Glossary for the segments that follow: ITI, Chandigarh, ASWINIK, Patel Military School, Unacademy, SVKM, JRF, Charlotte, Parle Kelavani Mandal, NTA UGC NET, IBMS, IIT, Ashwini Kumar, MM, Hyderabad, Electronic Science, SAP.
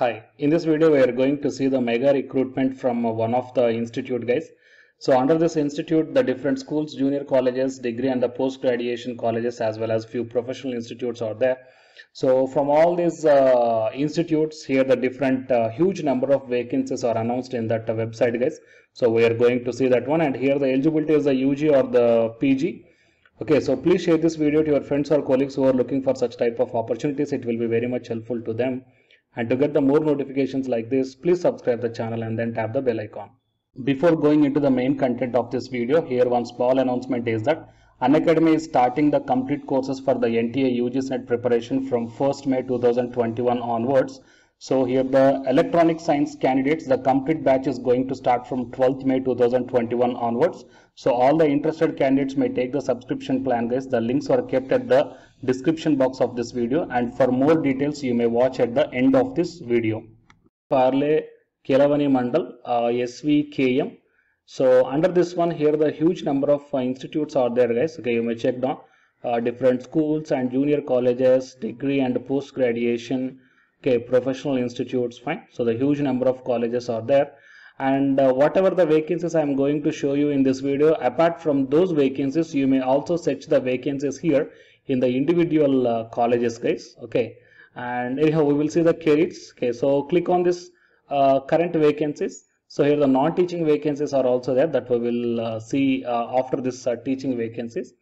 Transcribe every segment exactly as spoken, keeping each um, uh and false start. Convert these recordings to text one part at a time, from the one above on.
Hi, in this video we are going to see the mega recruitment from one of the institute guys. So under this institute, the different schools, junior colleges, degree and the post graduation colleges as well as few professional institutes are there. So from all these uh, institutes here, the different uh, huge number of vacancies are announced in that uh, website guys. So we are going to see that one, and here the eligibility is the U G or the P G. Okay, so please share this video to your friends or colleagues who are looking for such type of opportunities. It will be very much helpful to them. And to get the more notifications like this, please subscribe the channel and then tap the bell icon. Before going into the main content of this video, here one small announcement is that Unacademy is starting the complete courses for the N T A U G C N E T preparation from first May two thousand twenty-one onwards. So here the electronic science candidates, the complete batch is going to start from twelfth May two thousand twenty-one onwards. So all the interested candidates may take the subscription plan guys. The links are kept at the description box of this video, and for more details you may watch at the end of this video. Parle Kelavani Mandal, uh, S V K M. So under this one, here the huge number of uh, institutes are there guys. Okay, you may check down uh, different schools and junior colleges, degree and post graduation. Okay, professional institutes, fine. So the huge number of colleges are there, and uh, whatever the vacancies I am going to show you in this video, apart from those vacancies, you may also search the vacancies here in the individual uh, colleges guys. Okay, and anyhow we will see the careers. Okay, so click on this uh, current vacancies. So here the non-teaching vacancies are also there, that we will uh, see uh, after this uh, teaching vacancies,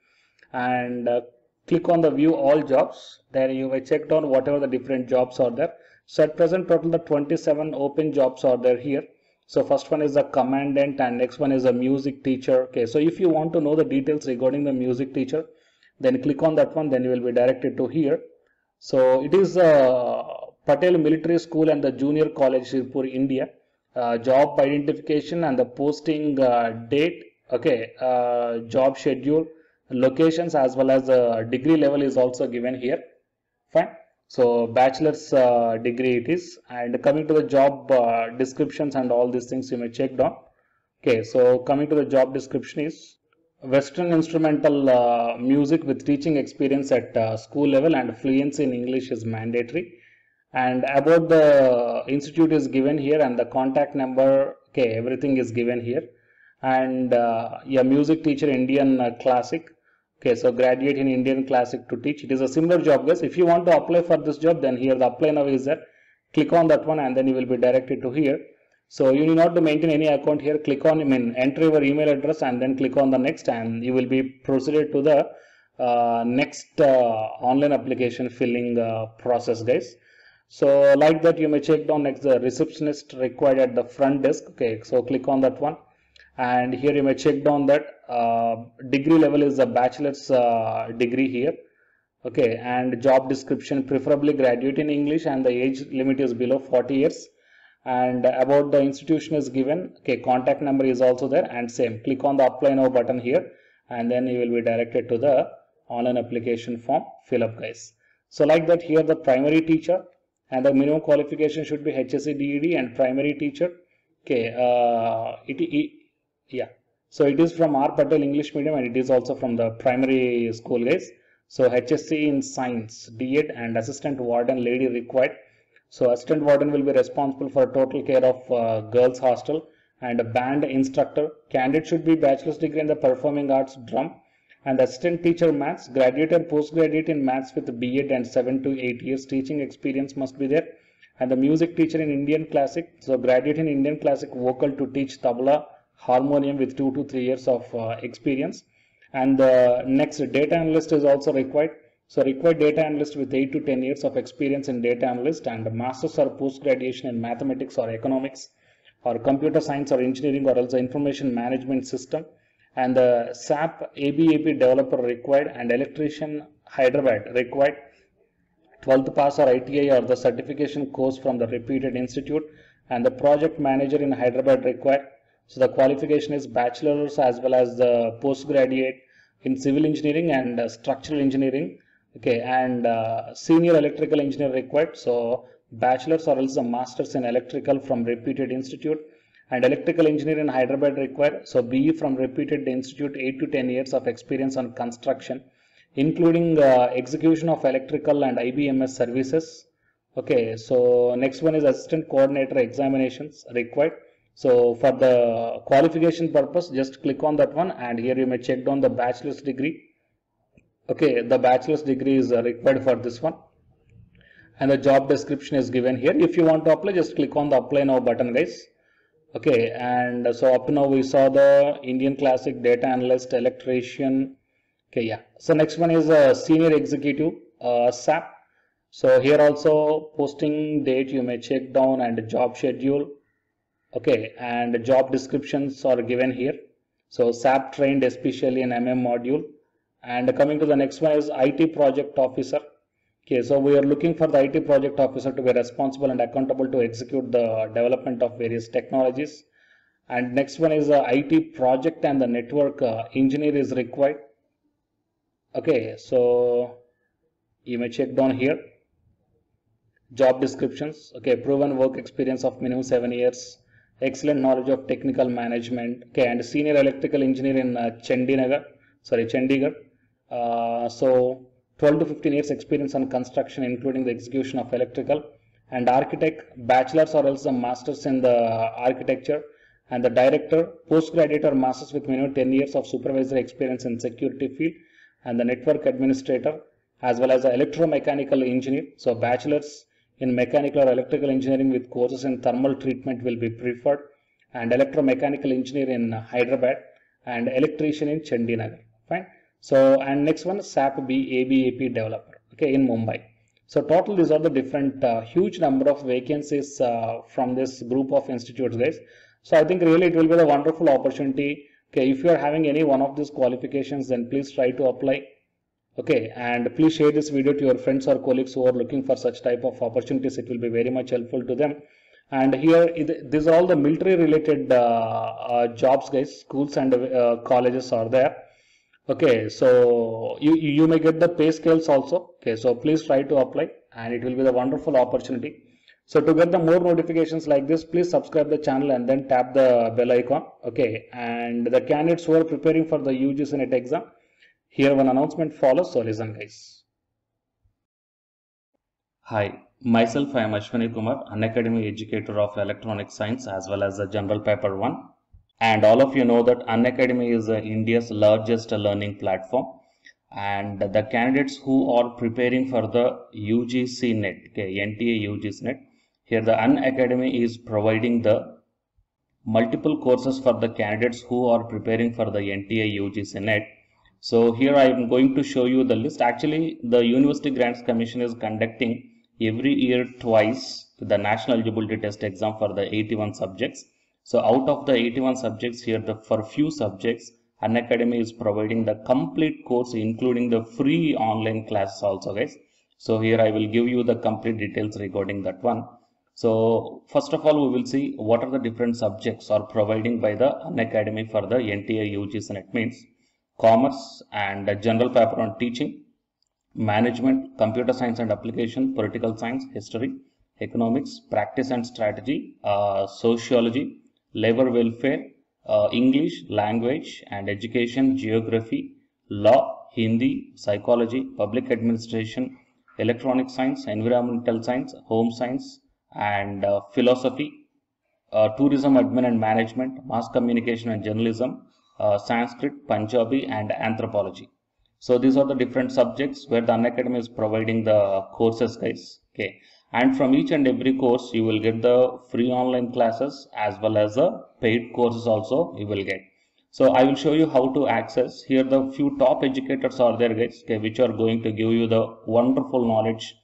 and uh, click on the view all jobs. There you may check down whatever the different jobs are there. So at present total the twenty-seven open jobs are there here. So first one is the commandant, and next one is a music teacher. Okay, so if you want to know the details regarding the music teacher, then click on that one, then you will be directed to here. So it is uh, Patel Military School and the Junior College, Sirpur, India. Uh, job identification and the posting uh, date. Okay, uh, job schedule, locations as well as uh, degree level is also given here. Fine, so bachelor's uh, degree it is. And coming to the job uh, descriptions and all these things, you may check down. Okay, so coming to the job description is Western instrumental uh, music with teaching experience at uh, school level, and fluency in English is mandatory. And about the institute is given here, and the contact number. Okay, everything is given here. And uh, yeah, music teacher, Indian uh, classic. Okay, so graduate in Indian classic to teach. It is a similar job guys. If you want to apply for this job, then here the apply now is there. Click on that one, and then you will be directed to here. So you need not to maintain any account here. Click on, I mean, enter your email address and then click on the next, and you will be proceeded to the uh, next uh, online application filling uh, process guys. So like that, you may check down next the receptionist required at the front desk. Okay, so click on that one, and here you may check down that uh, degree level is a bachelor's uh, degree here. Okay, and job description, preferably graduate in English, and the age limit is below forty years, and about the institution is given. Okay, contact number is also there, and same, click on the apply now button here, and then you will be directed to the online application form fill up guys. So like that, here the primary teacher, and the minimum qualification should be H S C D E D and primary teacher. Okay, uh, it, it yeah, so it is from R Patel English medium, and it is also from the primary school guys. So H S C in science, D E D and assistant warden lady required. So assistant warden will be responsible for total care of uh, girls hostel, and a band instructor. Candidate should be bachelor's degree in the performing arts, drum, and assistant teacher maths, graduate or postgraduate in maths with B E D and seven to eight years teaching experience must be there. And the music teacher in Indian classic, so graduate in Indian classic vocal to teach tabla, harmonium with two to three years of uh, experience. And the uh, next data analyst is also required. So required data analyst with eight to ten years of experience in data analyst, and masters or post graduation in mathematics or economics or computer science or engineering or also information management system. And the S A P A B A P developer required, and electrician Hyderabad required, twelfth pass or I T I or the certification course from the reputed institute, and the project manager in Hyderabad required. So the qualification is bachelor's as well as the postgraduate in civil engineering and uh, structural engineering. Okay, and uh, senior electrical engineer required. So bachelor's or else a master's in electrical from reputed institute, and electrical engineer in Hyderabad required. So B E from reputed institute, eight to ten years of experience on construction, including uh, execution of electrical and I B M S services. Okay, so next one is assistant coordinator examinations required. So for the qualification purpose, just click on that one, and here you may check down the bachelor's degree. Okay, the bachelor's degree is required for this one, and the job description is given here. If you want to apply, just click on the apply now button, guys. Okay, and so up now we saw the Indian classic, data analyst, electrician. Okay, yeah. So next one is a senior executive, uh, S A P. So here also posting date you may check down, and job schedule. Okay, and job descriptions are given here. So S A P trained especially in M M module. And coming to the next one is I T project officer. Okay, so we are looking for the I T project officer to be responsible and accountable to execute the development of various technologies. And next one is the I T project and the network engineer is required. Okay, so you may check down here. Job descriptions. Okay, proven work experience of minimum seven years. Excellent knowledge of technical management. Okay, and senior electrical engineer in uh, Chandigarh. Sorry, Chandigarh. Uh, so twelve to fifteen years experience on construction, including the execution of electrical, and architect, bachelor's or else a master's in the architecture, and the director, postgraduate or master's with minimum ten years of supervisory experience in security field, and the network administrator, as well as the electromechanical engineer. So bachelor's in mechanical or electrical engineering with courses in thermal treatment will be preferred, and electromechanical engineer in Hyderabad, and electrician in Chandigarh. Fine. So, and next one is S A P B A B A P developer, okay, in Mumbai. So total, these are the different uh, huge number of vacancies uh, from this group of institutes, guys. So I think really it will be a wonderful opportunity. Okay, if you are having any one of these qualifications, then please try to apply. Okay, and please share this video to your friends or colleagues who are looking for such type of opportunities. It will be very much helpful to them. And here, these are all the military related uh, uh, jobs, guys. Schools and uh, colleges are there. Okay, so you, you may get the pay scales also. Okay, so please try to apply, and it will be a wonderful opportunity. So to get the more notifications like this, please subscribe the channel and then tap the bell icon. Okay, and the candidates who are preparing for the U G C NET exam, here one announcement follows, so listen, guys. Hi, myself I am Ashwini Kumar, Unacademy Educator of Electronic Science as well as the General Paper one. And all of you know that Unacademy is India's largest learning platform, and the candidates who are preparing for the U G C NET, okay, N T A U G C NET, here the Unacademy is providing the multiple courses for the candidates who are preparing for the N T A U G C NET. So here I am going to show you the list. Actually, the University Grants Commission is conducting every year twice the National Eligibility Test exam for the eighty-one subjects. So out of the eighty-one subjects, here the for few subjects, Unacademy is providing the complete course, including the free online classes also, guys. So here I will give you the complete details regarding that one. So first of all, we will see what are the different subjects are providing by the Unacademy for the N T A U G C NET means. Commerce and general paper on teaching, management, computer science and application, political science, history, economics, practice and strategy, uh, sociology, labor welfare, uh, English, language and education, geography, law, Hindi, psychology, public administration, electronic science, environmental science, home science and uh, philosophy, uh, tourism, admin and management, mass communication and journalism, uh, Sanskrit, Punjabi and anthropology. So these are the different subjects where the Unacademy is providing the courses, guys. Okay. And from each and every course, you will get the free online classes as well as the paid courses also you will get. So I will show you how to access. Here the few top educators are there, guys, okay, which are going to give you the wonderful knowledge.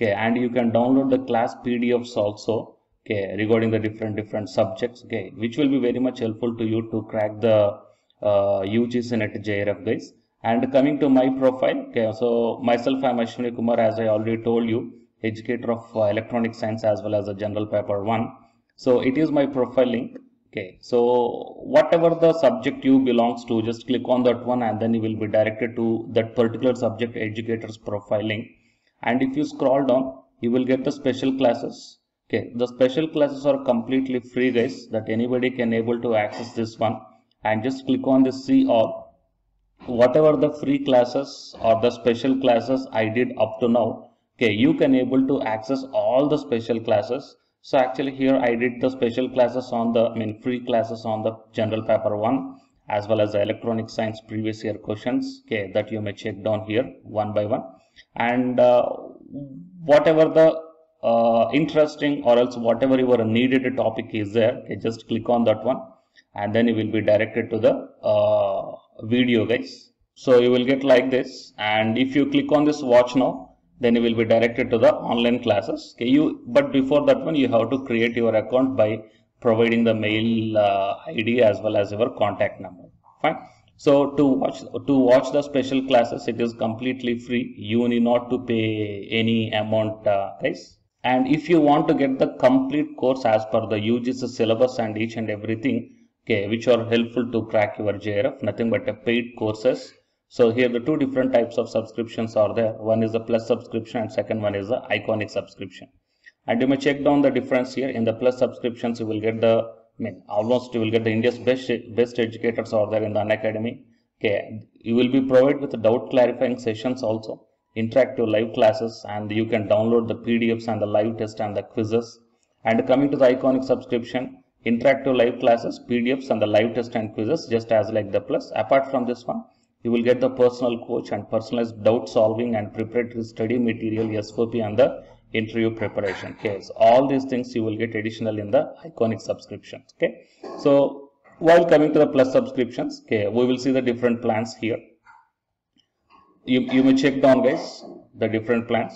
Okay, and you can download the class P D Fs also, okay, regarding the different different subjects, okay, which will be very much helpful to you to crack the uh, U G C NET J R F, guys. And coming to my profile, okay, so myself I am Ashwini Kumar, as I already told you, educator of uh, electronic science as well as a general paper one. So it is my profile link. Okay, so whatever the subject you belongs to, just click on that one and then you will be directed to that particular subject educator's profile link. And if you scroll down, you will get the special classes. Okay, the special classes are completely free, guys, that anybody can able to access this one, and just click on the see all. Whatever the free classes or the special classes I did up to now, Okay, you can able to access all the special classes. So actually here I did the special classes on the, I mean free classes on the general paper one, as well as the electronic science previous year questions. Okay, that you may check down here one by one. And uh, whatever the uh, interesting or else whatever your needed topic is there, okay, just click on that one and then you will be directed to the uh, video, guys. So you will get like this, and if you click on this watch now, then you will be directed to the online classes. Okay, you, but before that one, you have to create your account by providing the mail uh, I D as well as your contact number. Fine. So to watch to watch the special classes, it is completely free. You need not to pay any amount, uh, guys. And if you want to get the complete course as per the U G C syllabus and each and everything, okay, which are helpful to crack your J R F, nothing but a paid courses. So here the two different types of subscriptions are there. One is the plus subscription and second one is the iconic subscription. And you may check down the difference here. In the plus subscriptions, you will get the, I mean, almost you will get the India's best best educators are there in the Unacademy. Okay, you will be provided with doubt clarifying sessions also, interactive live classes, and you can download the P D Fs and the live test and the quizzes. And coming to the iconic subscription, interactive live classes, P D Fs and the live test and quizzes, just as like the plus. Apart from this one, you will get the personal coach and personalized doubt solving and preparatory study material, S four P and the interview preparation. Okay, so all these things you will get additional in the iconic subscription. Okay, so while coming to the plus subscriptions, okay, we will see the different plans here. You, you may check down, guys, the different plans.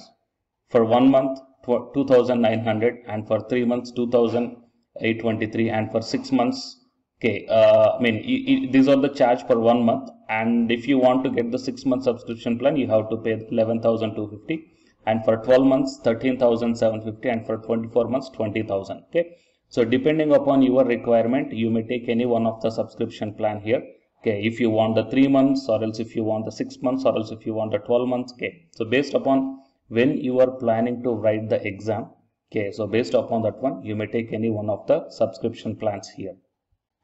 For one month, two thousand nine hundred, and for three months, two thousand eight hundred twenty-three, and for six months, okay, uh, I mean, it, it, these are the charge for one month. And if you want to get the six month subscription plan, you have to pay eleven thousand two hundred fifty, and for twelve months, thirteen thousand seven hundred fifty, and for twenty-four months, twenty thousand. Okay, so depending upon your requirement, you may take any one of the subscription plan here. Okay, if you want the three months, or else if you want the six months, or else if you want the twelve months. Okay, so based upon when you are planning to write the exam. Okay, so based upon that one, you may take any one of the subscription plans here.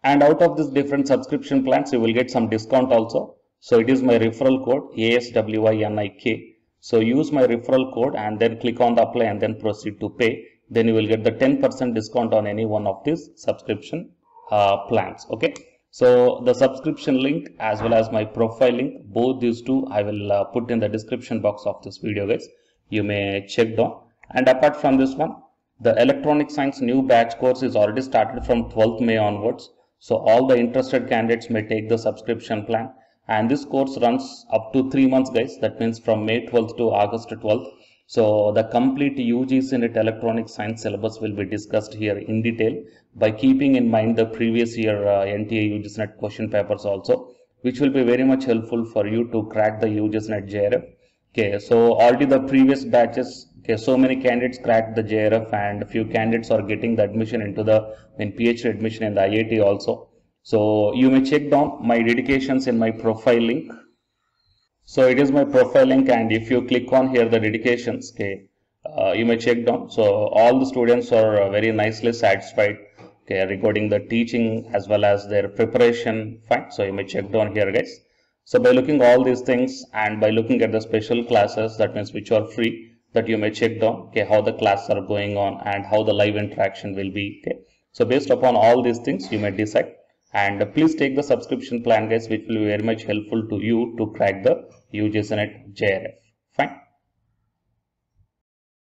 And out of these different subscription plans, you will get some discount also. So it is my referral code A S W I N I K. So use my referral code and then click on the apply and then proceed to pay. Then you will get the ten percent discount on any one of these subscription uh, plans. Okay. So the subscription link as well as my profile link, both these two I will uh, put in the description box of this video, guys. You may check down. And apart from this one, the electronic science new batch course is already started from twelfth May onwards. So all the interested candidates may take the subscription plan, and this course runs up to three months, guys. That means from May twelfth to August twelfth. So the complete U G C N E T electronic science syllabus will be discussed here in detail by keeping in mind the previous year uh, N T A U G C N E T question papers also, which will be very much helpful for you to crack the U G C N E T J R F. Okay, so already the previous batches, okay, so many candidates cracked the J R F, and few candidates are getting the admission into the in PhD admission in the I I T also. So you may check down my dedications in my profile link. So it is my profile link, and if you click on here the dedications, okay, uh, you may check down. So all the students are very nicely satisfied, okay, regarding the teaching as well as their preparation. Fine, so you may check down here, guys. So by looking all these things and by looking at the special classes, that means which are free, that you may check down, okay, how the classes are going on and how the live interaction will be. Okay, so based upon all these things, you may decide, and please take the subscription plan, guys, which will be very much helpful to you to crack the U G C N E T J R F.